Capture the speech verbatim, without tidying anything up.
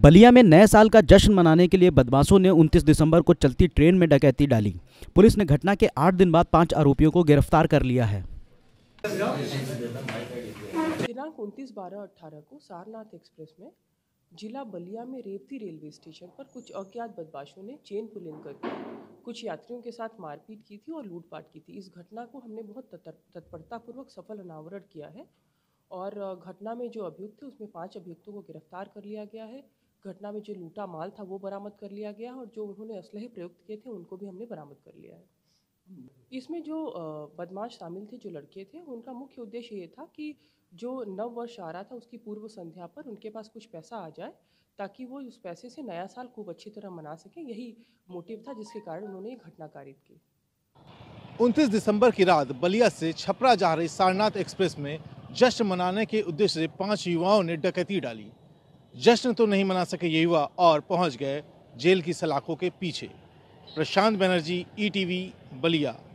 बलिया में नए साल का जश्न मनाने के लिए बदमाशों ने उनतीस दिसंबर को चलती ट्रेन में डकैती डाली। पुलिस ने घटना के आठ दिन बाद पांच आरोपियों को गिरफ्तार कर लिया है। दिनांक उनतीस बारह अट्ठारह को सारनाथ एक्सप्रेस में जिला बलिया में रेवती रेलवे स्टेशन पर कुछ अज्ञात बदमाशों ने चेन पुलिंग करके कुछ यात्रियों के साथ मारपीट की थी और लूटपाट की थी। इस घटना को हमने बहुत तत्परतापूर्वक सफल अनावरण किया है और घटना में जो अभियुक्त थे उसमें पाँच अभियुक्तों को गिरफ्तार कर लिया गया है। घटना में जो लूटा माल था वो बरामद कर लिया गया और जो उन्होंने असलहे प्रयुक्त किए थे उनको भी हमने बरामद कर लिया है। इसमें जो बदमाश शामिल थे, जो लड़के थे, उनका मुख्य उद्देश्य ये था कि जो नव वर्ष आ रहा था उसकी पूर्व संध्या पर उनके पास कुछ पैसा आ जाए ताकि वो उस पैसे से नया साल खूब अच्छी तरह मना सकें। यही मोटिव था जिसके कारण उन्होंने ये घटना कारित की। उनतीस दिसंबर की रात बलिया से छपरा जा रही सारनाथ एक्सप्रेस में जश्न मनाने के उद्देश्य से पांच युवाओं ने डकैती डाली। जश्न तो नहीं मना सके ये युवा और पहुंच गए जेल की सलाखों के पीछे। Prashant Banerjee, E T V, Ballia.